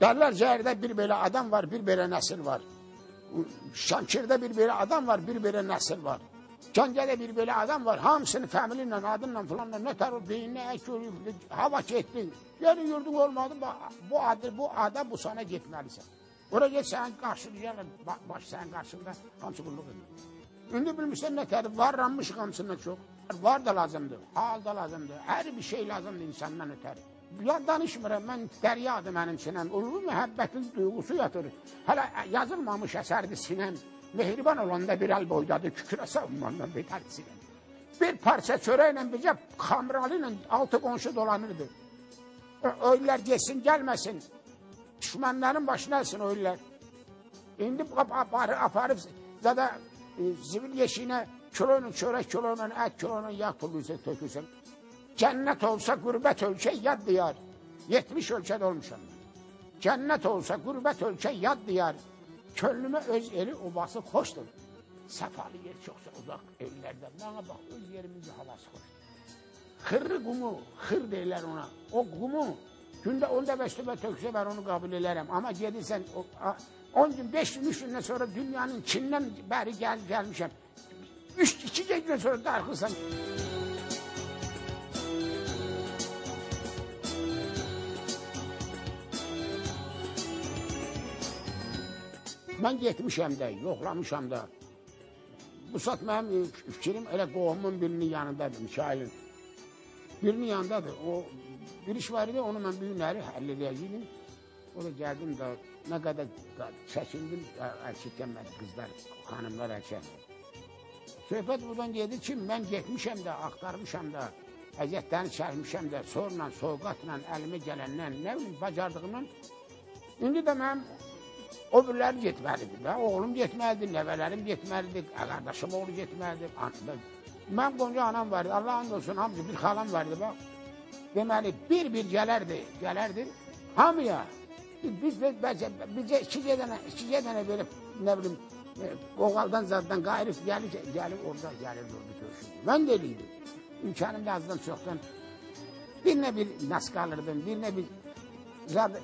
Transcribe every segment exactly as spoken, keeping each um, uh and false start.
Darlarca yerde bir böyle adam var, bir böyle nesil var. Şamşir'de bir böyle adam var, bir böyle nesil var. Çankaya'da bir böyle adam var, hamısını familiyle, adınla falanla ne tarif değil, ne ekşi, hava çektin. Yani yurdun olmadı, bu adı, bu ada bu sana gitmelisin. Oraya geç sen karşılayacaklar, baş sen karşında hamısı kulluk edilir. Ünlü bilmişsen ne tarif, varlanmış hamısından çok. Var da lazımdı, hal da lazımdı, her bir şey lazımdı insandan öteri. Ya danışmıram, mən dəryadır mənim sinəm, ulvi məhəbbətin duyğusu yatır. Hələ yazılmamış əsərdir sinəm, mehriban olanda bir əl boydadır, kükürəsə umandan beter sinəm. Bir parça çörəklə, bircə kamralı ilə altı qonşu dolanırdı. Öylülər geçsin, gəlməsin, düşmənlərin başına elsin öylülər. İndi aparıb, zada zivil yeşiyinə kiloyla çörək, kiloyla ət, kiloyla yağ pulluysaq, tökülsək. Cennet olsa gurbet ölçe yad diyar. Yetmiş ölçede olmuşam. Cennet olsa gurbet ölçe yad diyar. Köllüme öz eli obası hoştur. Sefalı yer çoksa uzak evlerden. Bana bak öz yerimizin havası hoş. Hırrı kumu, hır derler ona. O kumu günde onda beş tübe tökse ben onu kabul ederim. Ama gelirsen on gün beş gün üç günden sonra dünyanın Çin'den beri gel, gelmişim. Üç iki günden sonra darkılsan. Mən getmişəm də, yoxlamışam da. Bu saat mənim fikrim elə qohumun birinin yanındadır, Mikailin. Birinin yanındadır. O bir iş var idi, onu mən büyünləri həll edəcəydim. O da gəldim də, nə qədər çəkindim, əlçikdən mən qızlar, xanımlar əlçəkdim. Söhbət buradan gedir ki, mən getmişəm də, axtarmışam da, əziyyətlərini çəkmişəm də, sorla, soğuqatla, əlimi gələnlə, nə bilim, bacardığımla. İndi də mənim öbürlər getməlidir, oğlum getməlidir, nəvələrim getməlidir, qardaşım oğlu getməlidir. Mən qonca anam vardı, Allah and olsun, hamıca bir xalam vardı, bax. Deməli, bir-bir gələrdi, gələrdi, hamıya. Bizə iki-cə dənə belə, nə bilim, oğaldan, zaddan qayırıq, gəlib orada gəlirdi, orada görüşürdü. Mən də eləydim, imkanımda azdan, çoxdan. Birinə bir nas qalırdım, birinə bir zadı...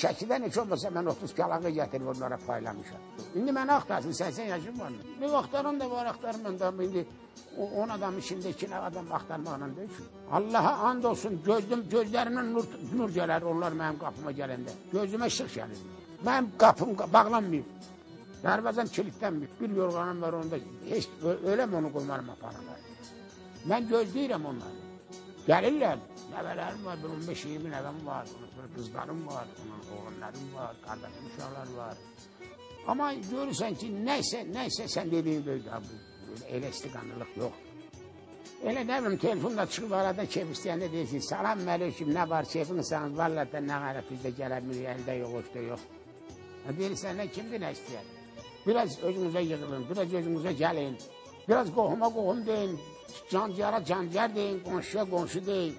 Şəkidən heç olmasa mən otuz kalağı gətirib onlara paylamışam. İndi mən axtarsın, səksən yaşım var mı? Bir axtarım da var, axtarım da. İndi on adamın içində iki adam axtarmaqla deyil ki. Allaha and olsun, gözlərimdən nur gələr onlar mənim qapıma gələndə. Gözümə şıx gəlir. Mənim qapım bağlanmıyıb. Dərvazam kilitlənməyib. Bir yorğanım var onda. Heç öləm onu qoymarım aparırlar. Mən gözləyirəm onları. Gəlirlər. Nəvələrim var, on beş iyirmi nəvəm var, qızlarım var, oğlanlarım var, qardaşım uşaqlar var. Amma görürsən ki, nəysə, nəysə sən dediyin böyüdür, elə istiqanlılıq yox. Elə nə bilim, telefonla çıxıb aradan keyf istəyəndə deyir ki, salam mələkim, nə var, keyfinizsən, valla da nə qarət bizdə gələmir, əldə yox, öfdə yox. Deyirsən, nə kimdir, nə istəyər? Biraz özünüzə yığılın, biraz özünüzə gəlin, biraz qohuma qohum deyin, canciyara canciyar deyin, qonşuya qonşu deyin.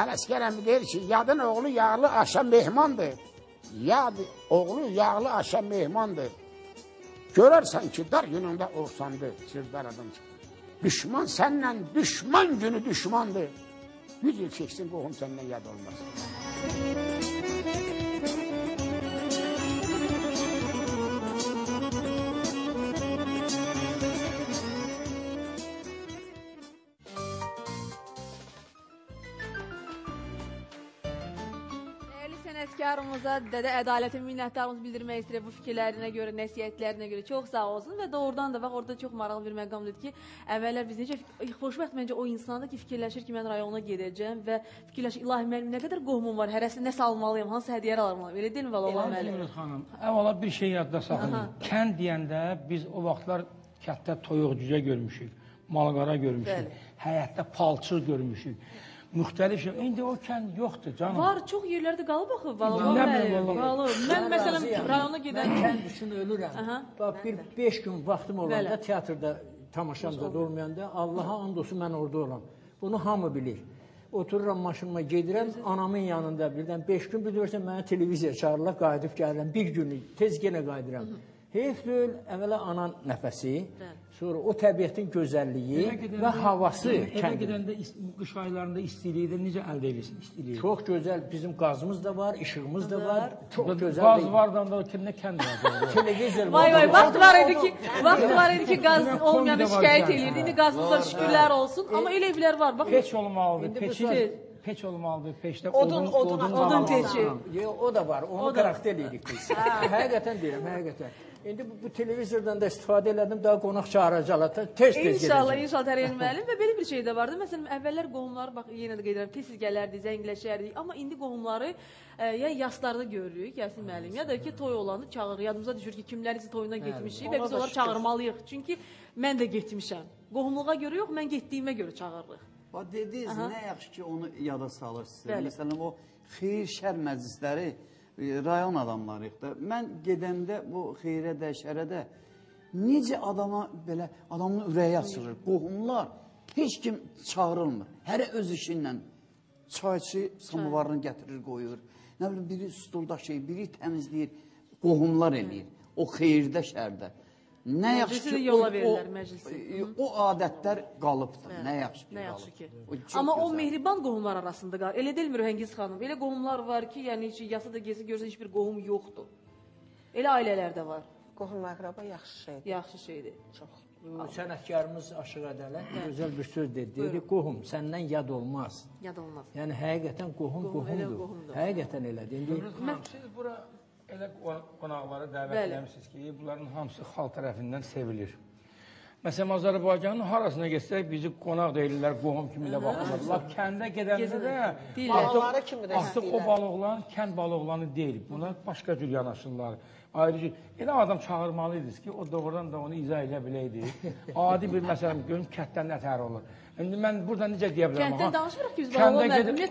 Ələskər əmi deyir ki, yadın oğlu yağlı aşa mehmandır. Yadın oğlu yağlı aşa mehmandır. Görərsən ki, dar günündə orsandı, sırdar adam çıxdı. Düşman sənlə, düşman günü düşmandır. Yüz il keçsin, qohum sənlə yad olmaz. Sənətkarımıza, dədə ədalətin minnətdarımızı bildirmək istəyir bu fikirlərinə görə, nəsiyyətlərinə görə çox sağ olsun və doğrudan da bax, orada çox maraqlı bir məqamdır ki, əvvəllər biz necə, xoşbəxt məncə o insanda ki, fikirləşir ki, mən rayona gedəcəm və fikirləşir, ilahi mənim, nə qədər qohumum var, hərəsini nə salmalıyam, hansı hədiyyə almalıyam, elə deyilmi vələ olan məlim? Elhamdülillah xanım, əvvəla bir şey yadda saxlayın. Kən deyəndə biz o vaxtlar kətdə toyuq cücə görmüşük, malqara görmüşük, həyətdə palçır görmüşük. Müxtəlif şey, indi o kənd yoxdur canım. Var, çox yerlərdə qalıb axı, qalıb. Mən məsələn, rayona gedən... Mən kənd üçün ölürəm. Bir beş gün vaxtım olanda, teatrda, tamaşamda olmayanda, Allaha and olsun mən orada olam. Bunu hamı bilir. Otururam maşınıma, gedirəm, anamın yanında birdən beş gün, bir dörsən mənə televiziya çağırırlar, qayıdıb gəlirəm. Bir günü, tez yenə qayıdıram. Heyfdül əvvələ ana nəfəsi, sonra o təbiətin gözəlliyi və havası. Evə gedəndə qış aylarında istiliyi də necə əldə edirsin istiliyi? Çox gözəl, bizim qazımız da var, işığımız da var. Çox gözəl. Qaz vardan da kimdə kənd var? Vay vay, vaxt var idi ki, vaxt var idi ki qaz olmayanı şikayət edirdi. İndi qazımıza şükürlər olsun, amma elə evlər var. Peç olmalıdır, peçin. Peç olmalıdır, peçdə odun peçi. O da var, onu karakter edirik biz. Həqiqətən deyirəm, həqiqətən. İndi bu televizordan da istifadə elədim, daha qonaq çağıracaqlar, tez-tez gedəcək. İnşallah, inşallah tərəyən müəllim və belə bir şey də vardı. Məsələn, əvvəllər qohumları, bax, yenə də qeyd edirəm, tez-tez gələrdik, zəngiləşərdik. Amma indi qohumları ya yaslarda görürük, Yasin müəllim, ya da ki, toy olanı çağırır. Yadımıza düşür ki, kimlərinizi toyuna getmişik və biz onları çağırmalıyıq. Çünki mən də getmişəm. Qohumluğa görə yox, mən getdiyimə görə çağırırıq. Dediniz, nə yaxşı ki, onu yada salır sizə. Məsələn, o xeyir-şər məclisləri, rayon adamlarıyıq da. Mən gedəndə bu xeyrə də, şərə də necə adama belə, adamın ürəyi açılır. Qohumlar heç kim çağırılmır. Hərə öz işinlə çayçı samovarını gətirir, qoyur. Nə bilim, biri stolda şey, biri təmizləyir. Qohumlar eləyir. O xeyrdə, şərdə. Nə yaxşı ki, o adətlər qalıbdır, nə yaxşı ki qalıb. Amma o mehriban qohumlar arasında qalır, elə deyilmir Rəhəngiz xanım, elə qohumlar var ki, yasa da gəlsə görsən, heç bir qohum yoxdur. Elə ailələrdə var. Qohum əqraba yaxşı şeydir. Yaxşı şeydir. Sənətkarımız Aşıq Ədələt gözəl bir söz dedi, deyir, qohum səndən yad olmaz. Yad olmaz. Yəni, həqiqətən qohum qohumdur, həqiqətən elədir. Siz bura... Elə qonaqlara dəvət edəmişsiniz ki, bunların hamısı xalq tərəfindən sevilir. Məsələn, Azərbaycanın harasına geçsək, bizi qonaq deyirlər, qohum kimi ilə baxırlar. Kəndə gedəndə də artıq o balıqların kənd balıqlarını deyil. Buna başqa cür yanaşırlar. Ayrıca elə adam çağırmalıydınız ki, o doğrudan da onu izah edə biləydi. Adi bir məsələn, görüm, kənddən nətər olur. İndi mən burada necə deyə bilərəm? Kənddən danışırıq ki, biz bağlı olmalı.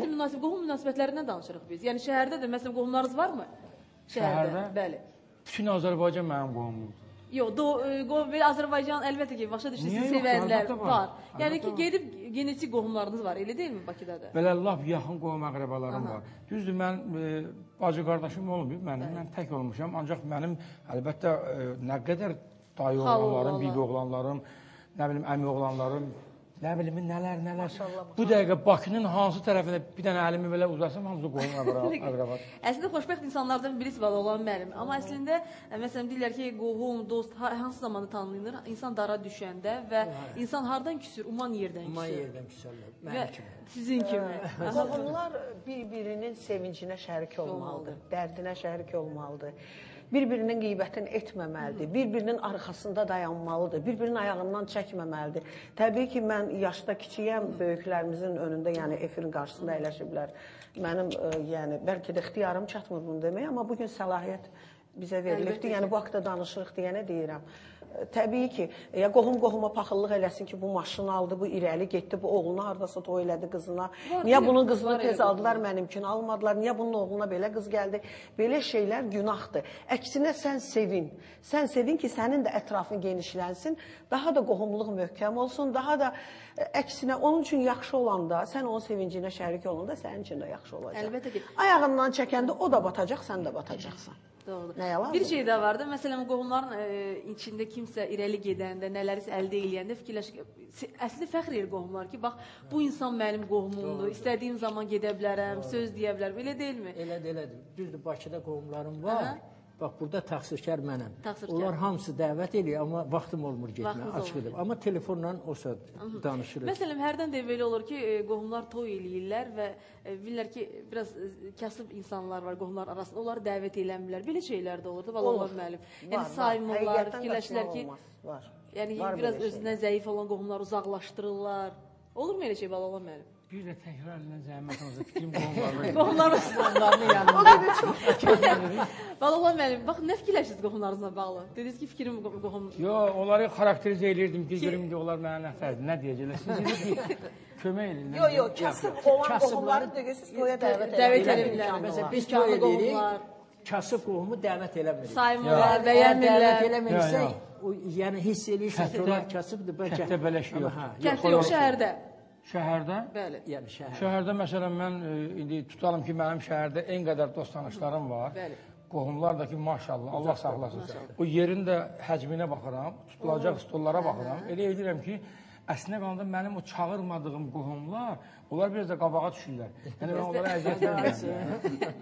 Qohum münasibətlərindən danışırıq biz. Yəni, şəhərdə də, məsələn, qohumlarınız varmı? Şəhərdə, bütün Azərbaycan mənim qohumumdur. Yox, Azərbaycan əlbəttə ki, başa düşdüyünüz sevənlər var. Yəni ki, gedib genetik qohumlarınız var, elə deyilmi Bakıda da? Belə laf yaxın qohum əqrəbalarım var. Düzdür, mən bacı qardaşım olmayıb, mən tək olmuşam. Ancaq mənim əlbəttə nə qədər dayı oğlanlarım, bibi oğlanlarım, nə bilim, əmi oğlanlarım, nə bilimin nələr, nələr. Bu dəqiqə Bakının hansı tərəfində bir dənə əlimi belə uzarsam, hamısı qohum əqrəbat. Əslində, xoşbəxt insanlardan birisi var olan mənim. Amma əslində, məsələn, deyirlər ki, qohum, dost, hansı zamanda tanınır? İnsan dara düşəndə və insan hardan küsür? Uman yerdən küsür. Uman yerdən küsürlər. Mənim kimi. Sizin kimi. Qohumlar bir-birinin sevincinə şərik olmalıdır, dərdinə şərik olmalıdır. Bir-birinin qeybətini etməməlidir, bir-birinin arxasında dayanmalıdır, bir-birinin ayağından çəkməməlidir. Təbii ki, mən yaşda kiçiyəm, böyüklərimizin önündə, yəni efirin qarşısında əyləşiblər. Mənim, yəni, bəlkə də ixtiyarım çatmır bunu demək, amma bugün səlahiyyət bizə verilibdir, yəni bu haqda danışırıq deyənə deyirəm. Təbii ki, qohum-qohuma paxıllıq eləsin ki, bu maşını aldı, bu irəli getdi, bu oğluna haradasa toy elədi qızına. Niyə bunun qızını tez aldılar, mənimkini almadılar, niyə bunun oğluna belə qız gəldi? Belə şeylər günahdır. Əksinə, sən sevin. Sən sevin ki, sənin də ətrafın genişlənsin, daha da qohumluq möhkəm olsun, daha da əksinə, onun üçün yaxşı olanda, sən onun sevincinə şərik olanda, sənin üçün də yaxşı olacaq. Əlbəttə ki. Ayağından çəkəndə o da batacaq, sən də batacaqsan. Bir şey də vardı, məsələn, qohumların içində kimsə irəli gedəndə, nələrisə əldə eləyəndə fikirləşir ki, əslində fəxr edir qohumlar ki, bax, bu insan mənim qohumumdur, istədiyim zaman gedə bilərəm, söz deyə bilərəm, elə deyilmi? Elədir, elədir. Düzdür, Bakıda qohumlarım var. Bax, burada təqsirkar mənəm. Onlar hamısı dəvət eləyir, amma vaxtım olmur getmək, açıq edib. Amma telefonla o saat danışırıq. Məsələn, hərdən də belə olur ki, qohumlar toy eləyirlər və bilirlər ki, biraz kasıb insanlar var qohumlar arasında, onları dəvət eləmirlər. Belə şeylər də olurdu, valla olur müəllim. Yəni, saymırlar, fikirləşirlər ki, yəni, biraz özündən zəif olan qohumlar uzaqlaşdırırlar. Olur mu elə şey, valla müəllim? Bir də təkrar edilən zəhmət olacaq, fikrim qohumlarını... Qohumlarını... Qohumlarını yandım. O qədər çox. Vallah mənim, bax, nə fikirləşirsiniz qohumlarınızla bağlı? Dediniz ki, fikrim qohumlarınızla... Yox, onları xarakteriz edirdim ki, görüm ki, onlar mənə nəfərdir, nə deyəcəklər? Siz deyirik ki, kömək edin. Yox, yox, kasıb olan qohumları dögəsiz toya dəvət edirlər. Məsələn, biz toy edirik, kasıb qohumu dəvət eləmirik. Saymırlar, bəyənmirlər. Şəhərdə? Bəli, yəni şəhərdə. Şəhərdə, məsələn, mən indi tutalım ki, mənim şəhərdə en qədər dost tanışlarım var. Bəli. qohumlardakı maşallah, Allah sağlasın. O yerin də həcminə baxıram, tutulacaq stollara baxıram. Elə edirəm ki, əslində qalanda mənim o çağırmadığım qohumlar, onlar biraz da qabağa düşürlər. Yəni mən onlara əziyyət verməyəm.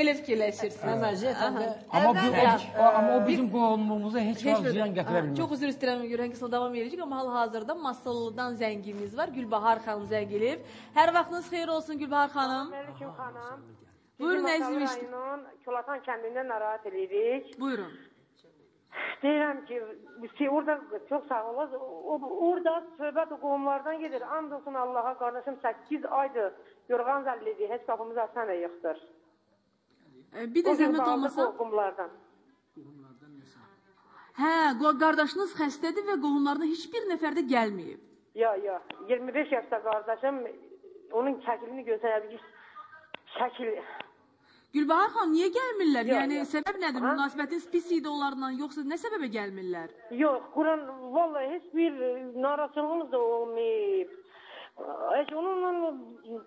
Elə fikirləşirsən. Amma o bizim qohumluğumuza heç vaxt ziyan gətirə bilməz. Çox üzr istəyirəm, Yürən qısmına davam edəcək, amma hal-hazırda Masallıdan zəngimiz var, Gülbahar xanım zəng eləyib. Hər vaxtınız xeyir olsun Gülbahar xanım. Məlikim xanım. Buyurun, əzilmişdir. Bizim Masallı rayonun Kolatan kəndindən narahat edirik. Buyurun. Deyirəm ki, orada çox sağ olaz, orada söhbət o qohumlardan gedir. And olsun Allaha, qardaşım səkkiz aydır yorğan zəllidir, heç qapımızı açan da yıxdır. Bir də zəhmət olmasa... O qohumlardan. Hə, qardaşınız xəstədir və qohumlardan heç bir nəfərdə gəlməyib. Ya, ya, iyirmi beş yaşda qardaşım, onun çəkilini göstərəbilir, çəkil... Gülbahar xan, niyə gəlmirlər? Yəni, səbəb nədir? Münasibətiniz pis idi onlarla, yoxsa nə səbəbə gəlmirlər? Yox, Quran, valla, heç bir narahatçılığımız da olmayıb. Heç onunla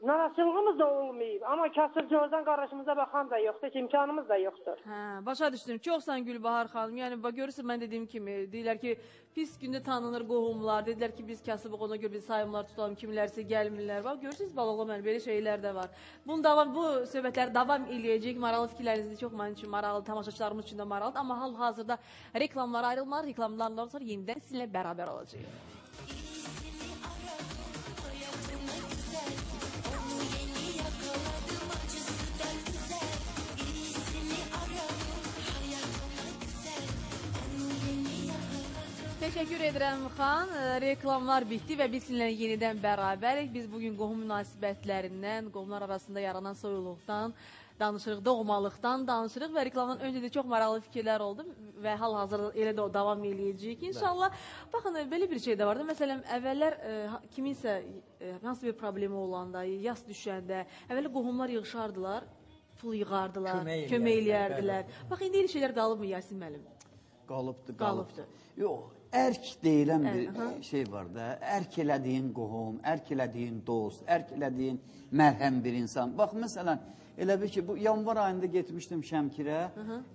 narahatçılığımız da olmayıb. Amma kasırcımızdan qardaşımıza baxan da yoxdur, imkanımız da yoxdur. Hə, başa düşdüm. Çoxsan Gülbahar xanım. Yəni, görürsün, mən dediyim kimi, deyirlər ki, pis gündə tanınır qohumlar, dedilər ki, biz kasıbıq, ona görə biz sayımlar tutalım, kimilərsə gəlmirlər var. Görürsünüz, balalı mən, belə şeylər də var. Bu söhbətlər davam eləyəcək, maralı fikirlərinizi çox mənim üçün maralı, tamaşaçılarımız üçün də maralıdır. Amma hal-hazırda reklamlara ayrılmalar, reklamlardan sonra yenidən sizinlə bərabər olacaq. Təşəkkür edirəm xan, reklamlar bitdi və biz sizinlə yenidən bərabərik. Biz bugün qohum münasibətlərindən, qohumlar arasında yaranan soyuluqdan danışırıq, doğmalıqdan danışırıq və reklamdan öncə də çox maraqlı fikirlər oldu və hal-hazır elə də o davam eləyəcək inşallah. Baxın, belə bir şey də vardı. Məsələn, əvvəllər kiminsə hansı bir problemi olanda, yas düşəndə, əvvəli qohumlar yığışardılar, pul yığardılar, kömək eləyərdilər. Bax, indi elə şeylər qalıb mı, Yasin müəllim? Qalıbdır, qalıbdır. Yox. Ərk deyilən bir şey var da, ərk elədiyin qohum, ərk elədiyin dost, ərk elədiyin mərhəm bir insan. Bax, məsələn, elə bir ki, bu yanvar ayında getmişdim Şəmkirə,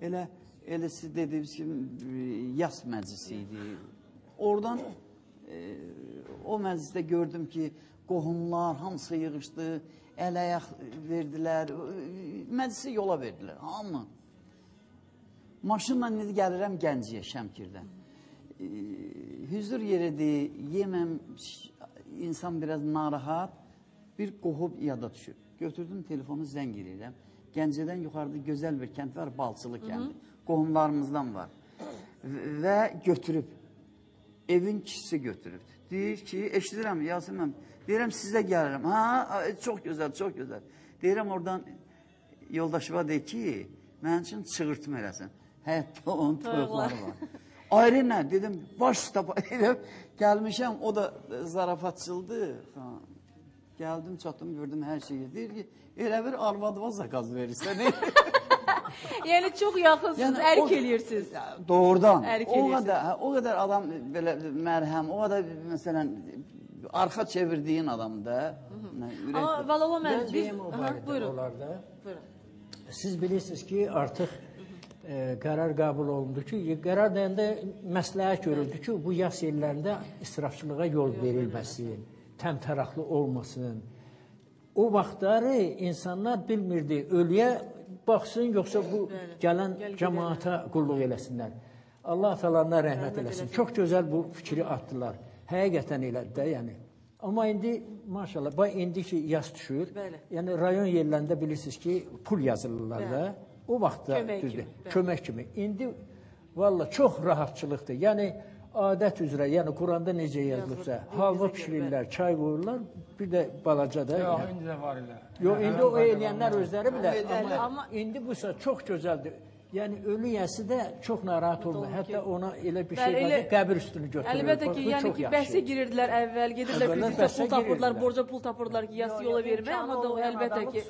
elə siz dediyiniz kimi yas məclisi idi. Oradan o məclisdə gördüm ki, qohumlar hamısı yığışdı, əl-ayaq verdilər, məclisi yola verdilər, hamı. Maşınla gəlirəm Gəncəyə, Şəmkirdən. Hüzür yeridir, yeməm, insan biraz narahat, bir qohub yada düşür. Götürdüm, telefonu zəng edirəm. Gəncədən yuxarıda gözəl bir kənd var, Balçılı kəndi. Qohumlarımızdan var. Və götürüb, evin kişisi götürüb. Deyir ki, eşidirəm, Yasin mənim, deyirəm, sizə gəlirəm. Ha, çox gözəl, çox gözəl. Deyirəm, oradan yoldaşıma deyir ki, mənim üçün çığırtma eləsin. Hətta onun toyuqları var. Ayrı nə? Dedim, baş tapa edib, gəlmişəm, o da zarafatçıldı. Gəldim, çatdım, gördüm hər şeyi. Deyir ki, elə bir arvadıva zakaz verirsən. Yəni, çox yaxınsınız, ərk eləyirsiniz. Doğrudan. O qədər adam mərhəm, o qədər, məsələn, arxa çevirdiyin adamda. Amma, valala mərhəm, biz... Buyurun. Siz bilirsiniz ki, artıq... qərar qəbul olundu ki, qərar dəyəndə məsləhət görüldü ki, bu yas illərində israfçılığa yol verilməsin, təmtəraqlı olmasın. O vaxtları insanlar bilmirdi, ölüyə baxsın, yoxsa bu gələn cəmaata qulluq eləsinlər. Allah atalarına rəhmət eləsin. Çox gözəl bu fikri atdılar. Həqiqətən elədi də, yəni. Amma indi, maşallah, indi ki, yas düşür. Yəni, rayon yerlərində bilirsiniz ki, pul yazılırlar da. O vaxtda kömək kimi. İndi valla çox rahatçılıqdır. Yəni, adət üzrə, yəni Quranda necə yazılıbsa, halva pişirirlər, çay qoyurlar, bir də balaca da. Yox, indi də var elə. Yox, indi o eləyənlər özləri bilər. Amma indi bu isə çox gözəldir. Yəni, ölü yəsi də çox narahat olunur. Hətta ona elə bir şey var ki, qəbir üstünü götürür. Əlbəttə ki, yəni ki, bəhsə girirlər əvvəl, gedirlər, bizdə pul tapırlar, borca pul tapırlar ki, yəsi yola vermək, amma da o əlbəttə ki...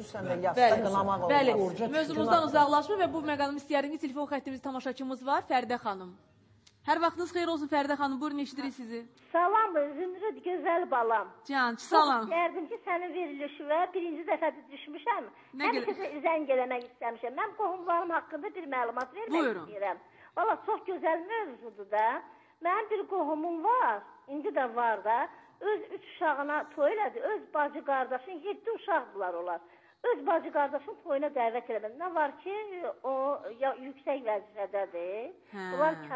Bəli, mövzumuzdan uzaqlaşma və bu məqamı istəyərim ki, telefon xəttimiz, tamaşaçımız var, Fərdə xanım. Hər vaxtınız xeyir olsun Fərdə xanım, buyurun eşidirik sizi. Salam, Zümrüd gözəl balam. Can, salam. Deyərdim ki, sənin verilişinə birinci dəfə düşmüşəm. Həmişə zəng eləmək istəmişəm. Mən qohumlarım haqqında bir məlumat vermək istəyirəm. Valla çox gözəl mövzudur da. Mənim bir qohumum var, indi də var da. Öz üç uşağına toyladı, öz bacı qardaşın, yeddi uşaqdılar onlar. Öz bacı qardaşın toyuna dəvət eləmədi. Nə var ki, o yüksək vəzifədədir. Bunlar kəsədir.